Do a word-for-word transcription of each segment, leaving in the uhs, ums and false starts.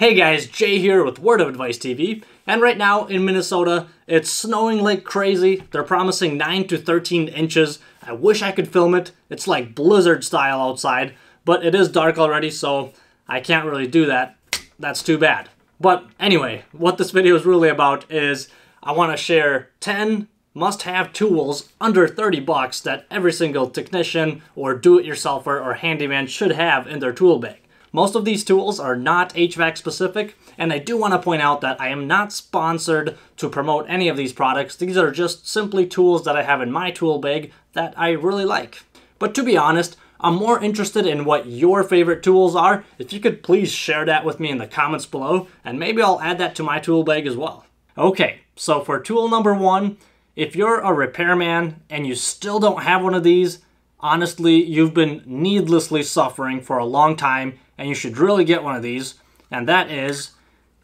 Hey guys, Jay here with Word of Advice T V, and right now in Minnesota, it's snowing like crazy. They're promising nine to thirteen inches. I wish I could film it. It's like blizzard style outside, but it is dark already, so I can't really do that. That's too bad. But anyway, what this video is really about is I want to share ten must-have tools under thirty bucks that every single technician or do-it-yourselfer or handyman should have in their tool bag. Most of these tools are not H V A C specific, and I do want to point out that I am not sponsored to promote any of these products. These are just simply tools that I have in my tool bag that I really like. But to be honest, I'm more interested in what your favorite tools are. If you could please share that with me in the comments below, and maybe I'll add that to my tool bag as well. Okay, so for tool number one, if you're a repairman and you still don't have one of these, honestly, you've been needlessly suffering for a long time, and you should really get one of these, and that is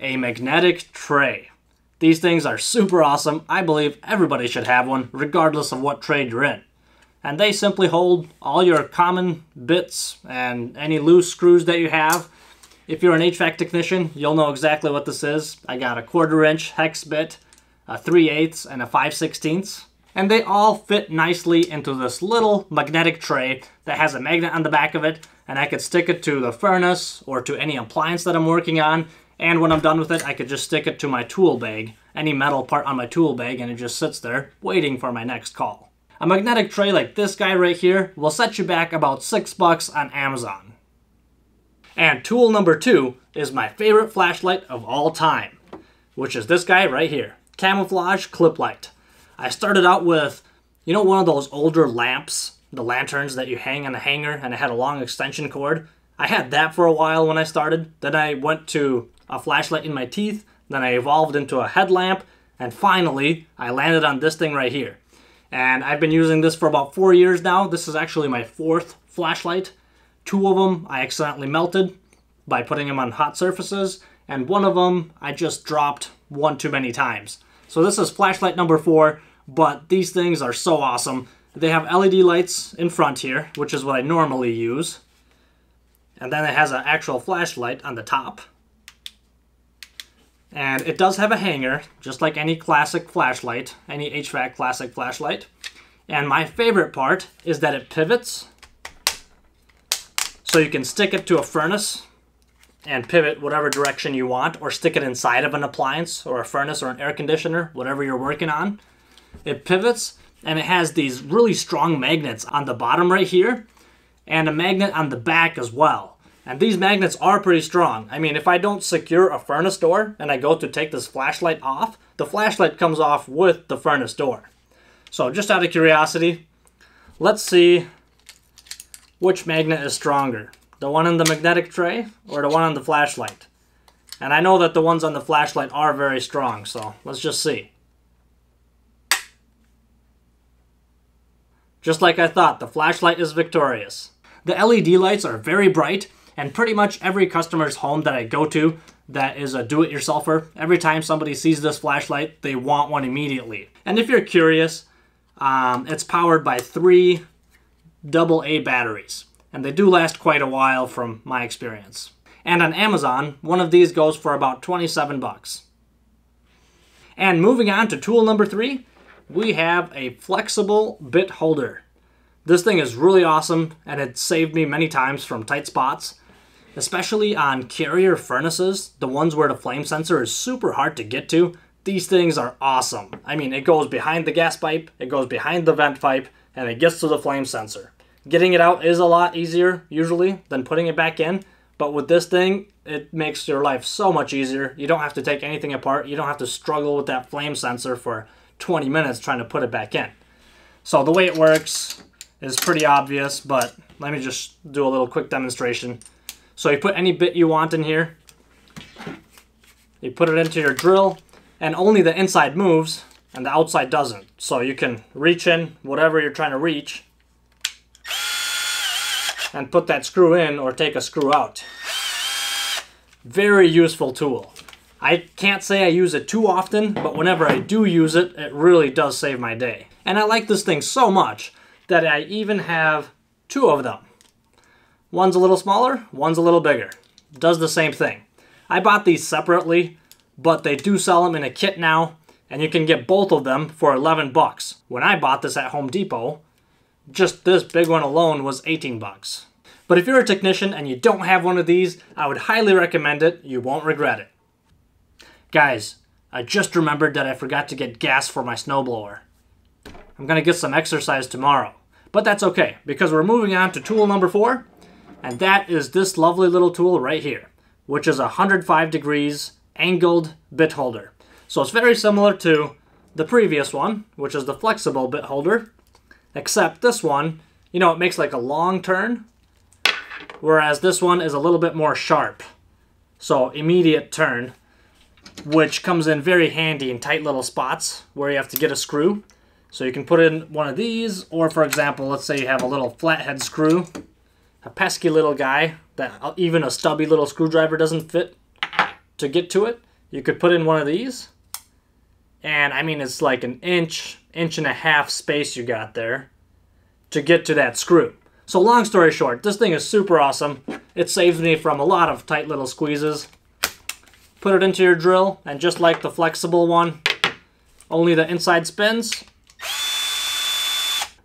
a magnetic tray. These things are super awesome. I believe everybody should have one, regardless of what trade you're in. And they simply hold all your common bits and any loose screws that you have. If you're an H V A C technician, you'll know exactly what this is. I got a quarter inch hex bit, a three eighths, and a five sixteenths. And they all fit nicely into this little magnetic tray that has a magnet on the back of it, and I could stick it to the furnace or to any appliance that I'm working on, and when I'm done with it, I could just stick it to my tool bag, any metal part on my tool bag, and it just sits there waiting for my next call. A magnetic tray like this guy right here will set you back about six bucks on Amazon. And tool number two is my favorite flashlight of all time, which is this guy right here, camouflage clip light. I started out with, you know, one of those older lamps, the lanterns that you hang on a hanger, and it had a long extension cord. I had that for a while when I started. Then I went to a flashlight in my teeth. Then I evolved into a headlamp. And finally, I landed on this thing right here. And I've been using this for about four years now. This is actually my fourth flashlight. Two of them I accidentally melted by putting them on hot surfaces. And one of them I just dropped one too many times. So this is flashlight number four, but these things are so awesome. They have L E D lights in front here, which is what I normally use. And then it has an actual flashlight on the top. And it does have a hanger, just like any classic flashlight, any H V A C classic flashlight. And my favorite part is that it pivots. So you can stick it to a furnace and pivot whatever direction you want, or stick it inside of an appliance or a furnace or an air conditioner, whatever you're working on. It pivots, and it has these really strong magnets on the bottom right here, and a magnet on the back as well. And these magnets are pretty strong. I mean, if I don't secure a furnace door and I go to take this flashlight off, the flashlight comes off with the furnace door. So just out of curiosity, let's see which magnet is stronger. The one in the magnetic tray or the one on the flashlight? And I know that the ones on the flashlight are very strong, so let's just see. Just like I thought, the flashlight is victorious. The L E D lights are very bright, and pretty much every customer's home that I go to that is a do-it-yourselfer, every time somebody sees this flashlight, they want one immediately. And if you're curious, um, it's powered by three double A batteries. And they do last quite a while from my experience. And on Amazon, one of these goes for about twenty-seven bucks. And moving on to tool number three, we have a flexible bit holder. This thing is really awesome, and it saved me many times from tight spots, especially on carrier furnaces, the ones where the flame sensor is super hard to get to. These things are awesome. I mean, it goes behind the gas pipe, it goes behind the vent pipe, and it gets to the flame sensor. Getting it out is a lot easier, usually, than putting it back in. But with this thing, it makes your life so much easier. You don't have to take anything apart. You don't have to struggle with that flame sensor for twenty minutes trying to put it back in. So the way it works is pretty obvious, but let me just do a little quick demonstration. So you put any bit you want in here. You put it into your drill, and only the inside moves, and the outside doesn't. So you can reach in whatever you're trying to reach, and put that screw in or take a screw out. Very useful tool. I can't say I use it too often, but whenever I do use it, it really does save my day. And I like this thing so much that I even have two of them. One's a little smaller, one's a little bigger. Does the same thing. I bought these separately, but they do sell them in a kit now, and you can get both of them for eleven bucks. When I bought this at Home Depot, just this big one alone was eighteen bucks. But if you're a technician and you don't have one of these, I would highly recommend it. You won't regret it. Guys, I just remembered that I forgot to get gas for my snowblower. I'm gonna get some exercise tomorrow, but that's okay because we're moving on to tool number four, and that is this lovely little tool right here, which is a one hundred five degrees angled bit holder. So it's very similar to the previous one, which is the flexible bit holder, except this one, you know, it makes like a long turn, whereas this one is a little bit more sharp, so immediate turn, which comes in very handy in tight little spots where you have to get a screw. So you can put in one of these, or for example, let's say you have a little flathead screw, a pesky little guy that even a stubby little screwdriver doesn't fit to get to it. You could put in one of these, and I mean, it's like an inch, inch and a half space you got there to get to that screw. So long story short, this thing is super awesome. It saves me from a lot of tight little squeezes. Put it into your drill, and just like the flexible one, only the inside spins,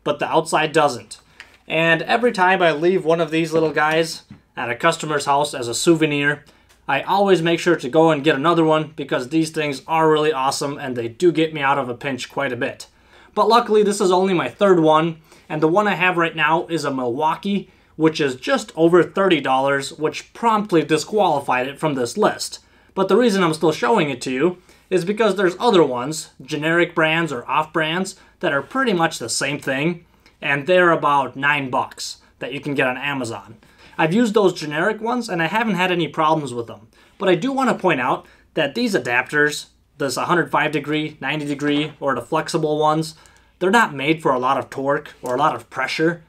but the outside doesn't. And every time I leave one of these little guys at a customer's house as a souvenir, I always make sure to go and get another one because these things are really awesome and they do get me out of a pinch quite a bit. But luckily this is only my third one, and the one I have right now is a Milwaukee, which is just over thirty dollars, which promptly disqualified it from this list. But the reason I'm still showing it to you is because there's other ones, generic brands or off-brands, that are pretty much the same thing, and they're about nine bucks that you can get on Amazon. I've used those generic ones and I haven't had any problems with them, but I do want to point out that these adapters, this one hundred five degree, ninety degree, or the flexible ones, they're not made for a lot of torque or a lot of pressure.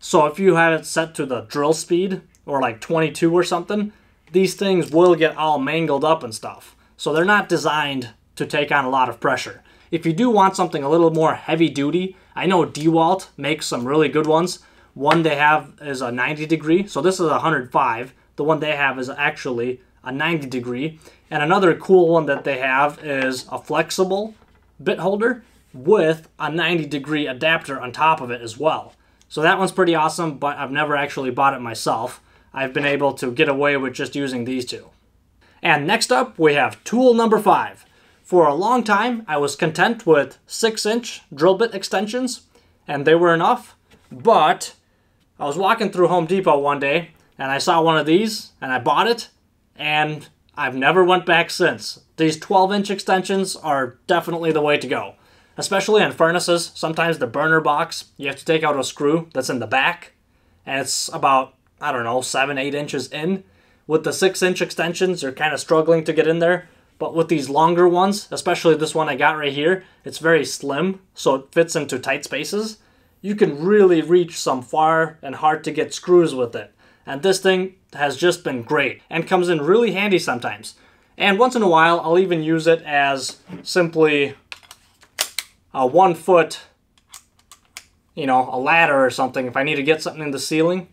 So if you have it set to the drill speed or like twenty-two or something, these things will get all mangled up and stuff. So they're not designed to take on a lot of pressure. If you do want something a little more heavy duty, I know Dewalt makes some really good ones. One they have is a ninety degree, so this is a one hundred five. The one they have is actually a ninety degree. And another cool one that they have is a flexible bit holder with a ninety degree adapter on top of it as well. So that one's pretty awesome, but I've never actually bought it myself. I've been able to get away with just using these two. And next up, we have tool number five. For a long time, I was content with six inch drill bit extensions, and they were enough, but I was walking through Home Depot one day and I saw one of these and I bought it, and I've never went back since. These twelve inch extensions are definitely the way to go, especially in furnaces. Sometimes the burner box, you have to take out a screw that's in the back, and it's about, I don't know, seven, eight inches in. With the six inch extensions, you're kind of struggling to get in there, but with these longer ones, especially this one I got right here, it's very slim, so it fits into tight spaces. You can really reach some far and hard to get screws with it. And this thing has just been great and comes in really handy sometimes. And once in a while, I'll even use it as simply a one foot, you know, a ladder or something. If I need to get something in the ceiling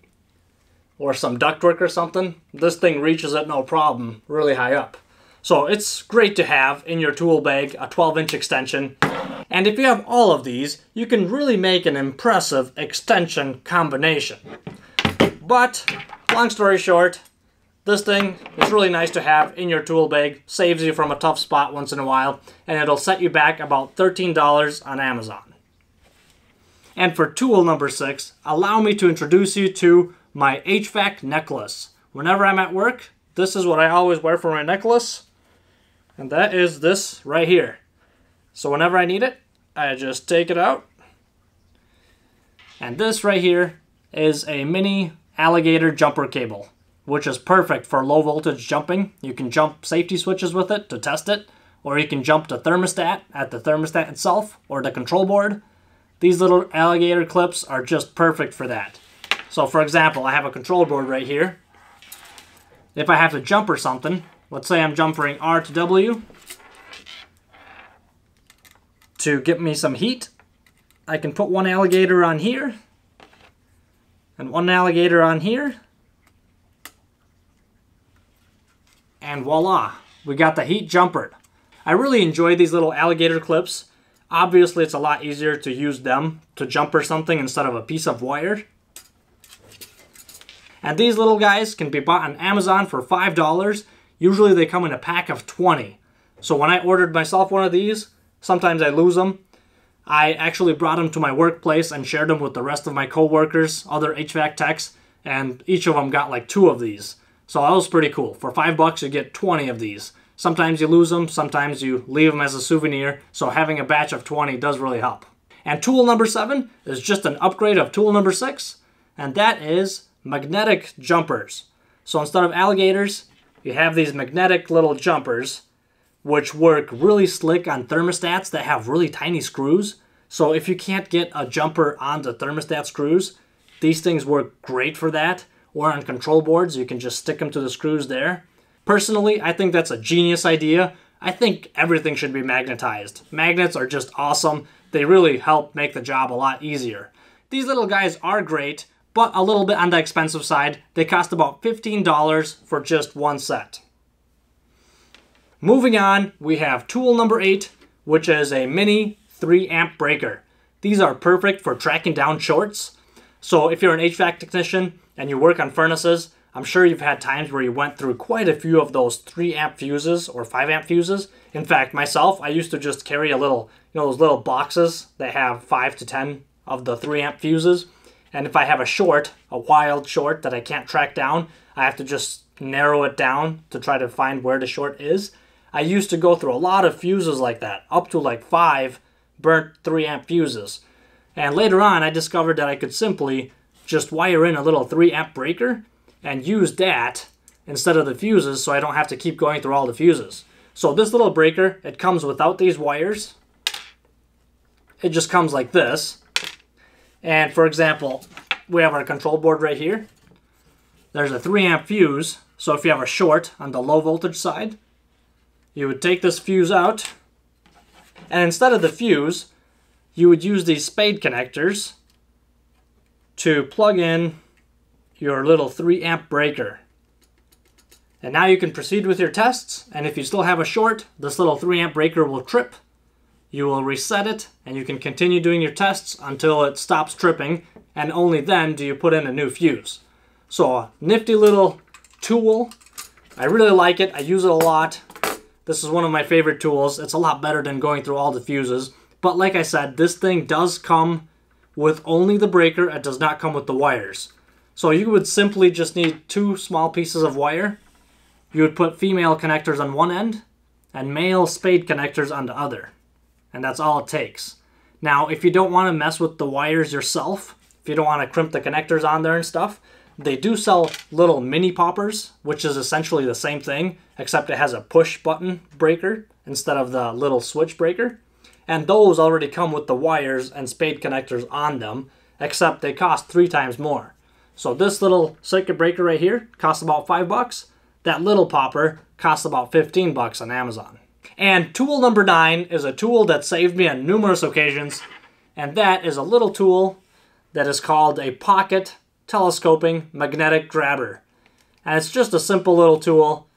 or some ductwork or something, this thing reaches it no problem, really high up. So it's great to have in your tool bag a twelve inch extension. And if you have all of these, you can really make an impressive extension combination. But long story short, this thing is really nice to have in your tool bag, saves you from a tough spot once in a while, and it'll set you back about thirteen dollars on Amazon. And for tool number six, allow me to introduce you to my H V A C necklace. Whenever I'm at work, this is what I always wear for my necklace, and that is this right here. So whenever I need it, I just take it out. And this right here is a mini alligator jumper cable, which is perfect for low voltage jumping. You can jump safety switches with it to test it, or you can jump the thermostat at the thermostat itself or the control board. These little alligator clips are just perfect for that. So for example, I have a control board right here. If I have to jump or something, let's say I'm jumping R to W to get me some heat, I can put one alligator on here and one alligator on here and voila, we got the heat jumpered. I really enjoy these little alligator clips. Obviously, it's a lot easier to use them to jumper something instead of a piece of wire. And these little guys can be bought on Amazon for five dollars. Usually they come in a pack of twenty. So when I ordered myself one of these, sometimes I lose them. I actually brought them to my workplace and shared them with the rest of my coworkers, other H V A C techs, and each of them got like two of these. So that was pretty cool. For five bucks, you get twenty of these. Sometimes you lose them, sometimes you leave them as a souvenir, so having a batch of twenty does really help. And tool number seven is just an upgrade of tool number six, and that is magnetic jumpers. So instead of alligators, you have these magnetic little jumpers, which work really slick on thermostats that have really tiny screws. So if you can't get a jumper on the thermostat screws, these things work great for that. Or on control boards, you can just stick them to the screws there. Personally, I think that's a genius idea. I think everything should be magnetized. Magnets are just awesome. They really help make the job a lot easier. These little guys are great, but a little bit on the expensive side. They cost about fifteen dollars for just one set. Moving on, we have tool number eight, which is a mini three amp breaker. These are perfect for tracking down shorts. So if you're an H V A C technician and you work on furnaces, I'm sure you've had times where you went through quite a few of those three amp fuses or five amp fuses. In fact, myself, I used to just carry a little, you know, those little boxes that have five to ten of the three amp fuses. And if I have a short, a wild short that I can't track down, I have to just narrow it down to try to find where the short is. I used to go through a lot of fuses like that, up to like five burnt three amp fuses. And later on, I discovered that I could simply just wire in a little three amp breaker and use that instead of the fuses, so I don't have to keep going through all the fuses. So this little breaker, it comes without these wires. It just comes like this. And for example, we have our control board right here. There's a three amp fuse. So if you have a short on the low voltage side, you would take this fuse out. And instead of the fuse, you would use these spade connectors to plug in your little three amp breaker. And now you can proceed with your tests, and if you still have a short, this little three amp breaker will trip. You will reset it, and you can continue doing your tests until it stops tripping, and only then do you put in a new fuse. So a nifty little tool. I really like it. I use it a lot. This is one of my favorite tools. It's a lot better than going through all the fuses. But like I said, this thing does come with only the breaker. It does not come with the wires. So you would simply just need two small pieces of wire. You would put female connectors on one end and male spade connectors on the other. And that's all it takes. Now, if you don't want to mess with the wires yourself, if you don't want to crimp the connectors on there and stuff, they do sell little mini poppers, which is essentially the same thing, except it has a push button breaker instead of the little switch breaker. And those already come with the wires and spade connectors on them, except they cost three times more. So this little circuit breaker right here costs about five bucks. That little popper costs about fifteen bucks on Amazon. And tool number nine is a tool that saved me on numerous occasions. And that is a little tool that is called a pocket telescoping magnetic grabber. And it's just a simple little tool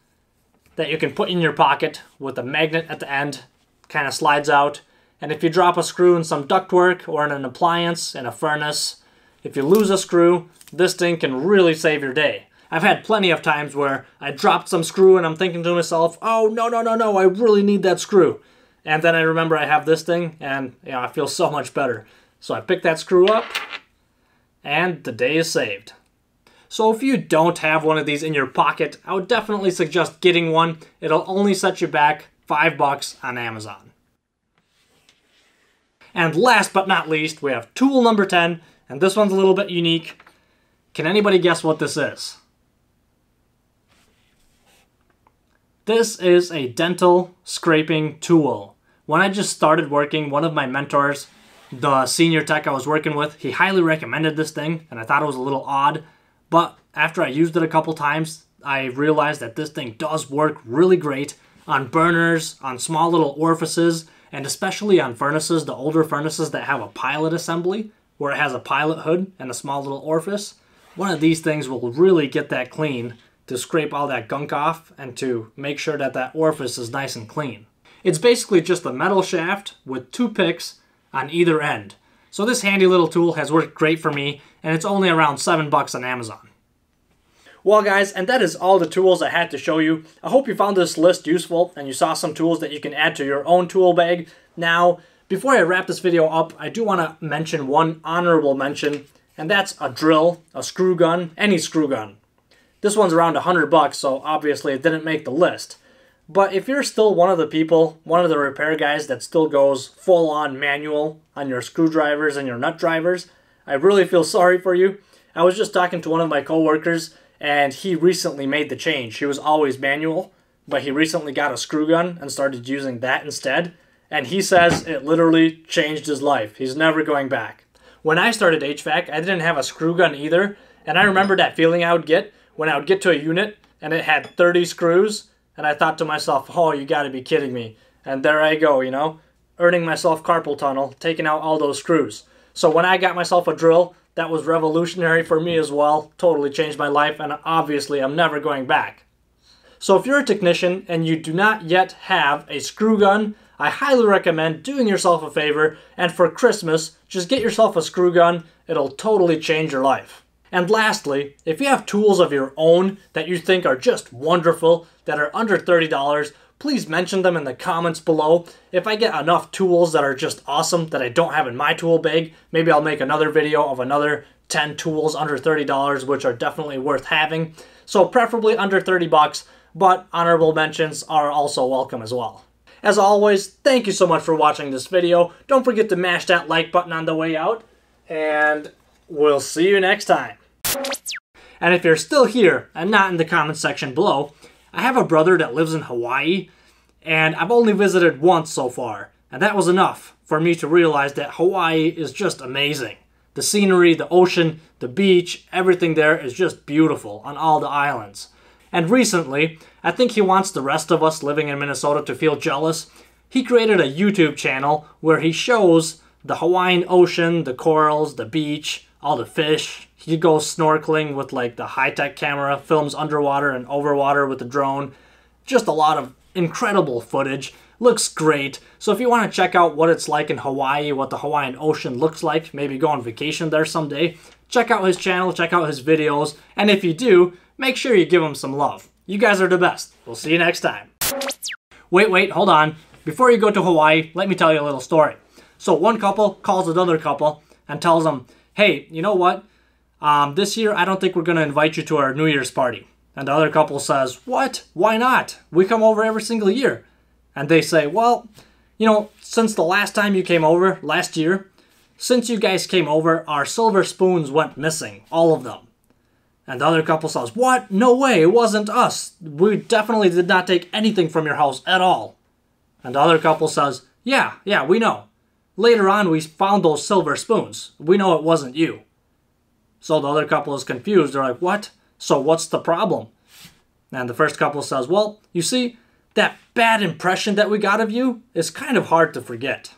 that you can put in your pocket with a magnet at the end, kind of slides out. And if you drop a screw in some ductwork or in an appliance, in a furnace, if you lose a screw, this thing can really save your day. I've had plenty of times where I dropped some screw and I'm thinking to myself, oh, no, no, no, no, I really need that screw. And then I remember I have this thing and, you know, I feel so much better. So I pick that screw up and the day is saved. So if you don't have one of these in your pocket, I would definitely suggest getting one. It'll only set you back five bucks on Amazon. And last but not least, we have tool number ten, and this one's a little bit unique. Can anybody guess what this is? This is a dental scraping tool. When I just started working, one of my mentors, the senior tech I was working with, he highly recommended this thing, and I thought it was a little odd. But after I used it a couple times, I realized that this thing does work really great on burners, on small little orifices, and especially on furnaces, the older furnaces that have a pilot assembly, where it has a pilot hood and a small little orifice. One of these things will really get that clean to scrape all that gunk off and to make sure that that orifice is nice and clean. It's basically just a metal shaft with two picks on either end. So this handy little tool has worked great for me, and it's only around seven bucks on Amazon. Well guys, and that is all the tools I had to show you. I hope you found this list useful and you saw some tools that you can add to your own tool bag. Now, before I wrap this video up, I do want to mention one honorable mention, and that's a drill, a screw gun, any screw gun. This one's around a hundred bucks, so obviously it didn't make the list. But if you're still one of the people, one of the repair guys that still goes full-on manual on your screwdrivers and your nut drivers, I really feel sorry for you. I was just talking to one of my coworkers, and he recently made the change. He was always manual, but he recently got a screw gun and started using that instead. And he says it literally changed his life. He's never going back. When I started H V A C, I didn't have a screw gun either, and I remember that feeling I would get when I would get to a unit and it had thirty screws, and I thought to myself, oh, you gotta be kidding me. And there I go, you know, earning myself carpal tunnel, taking out all those screws. So when I got myself a drill, that was revolutionary for me as well, totally changed my life, and obviously I'm never going back. So if you're a technician and you do not yet have a screw gun, I highly recommend doing yourself a favor, and for Christmas, just get yourself a screw gun. It'll totally change your life. And lastly, if you have tools of your own that you think are just wonderful, that are under thirty dollars, please mention them in the comments below. If I get enough tools that are just awesome that I don't have in my tool bag, maybe I'll make another video of another ten tools under thirty dollars, which are definitely worth having. So preferably under thirty bucks, but honorable mentions are also welcome as well. As always, thank you so much for watching this video. Don't forget to mash that like button on the way out, and we'll see you next time. And if you're still here and not in the comments section below, I have a brother that lives in Hawaii, and I've only visited once so far, and that was enough for me to realize that Hawaii is just amazing. The scenery, the ocean, the beach, everything there is just beautiful on all the islands. And recently, I think he wants the rest of us living in Minnesota to feel jealous. He created a YouTube channel where he shows the Hawaiian ocean, the corals, the beach, all the fish. He goes snorkeling with like the high-tech camera, films underwater and overwater with the drone. Just a lot of incredible footage. Looks great. So if you want to check out what it's like in Hawaii, what the Hawaiian ocean looks like, maybe go on vacation there someday, check out his channel, check out his videos. And if you do, make sure you give him some love. You guys are the best. We'll see you next time. Wait, wait, hold on. Before you go to Hawaii, let me tell you a little story. So one couple calls another couple and tells them, hey, you know what? Um, this year, I don't think we're going to invite you to our New Year's party. And the other couple says, what? Why not? We come over every single year. And they say, well, you know, since the last time you came over, last year, since you guys came over, our silver spoons went missing, all of them. And the other couple says, what? No way, it wasn't us. We definitely did not take anything from your house at all. And the other couple says, yeah, yeah, we know. Later on, we found those silver spoons. We know it wasn't you. So the other couple is confused. They're like, what? So what's the problem? And the first couple says, well, you see, that bad impression that we got of you is kind of hard to forget.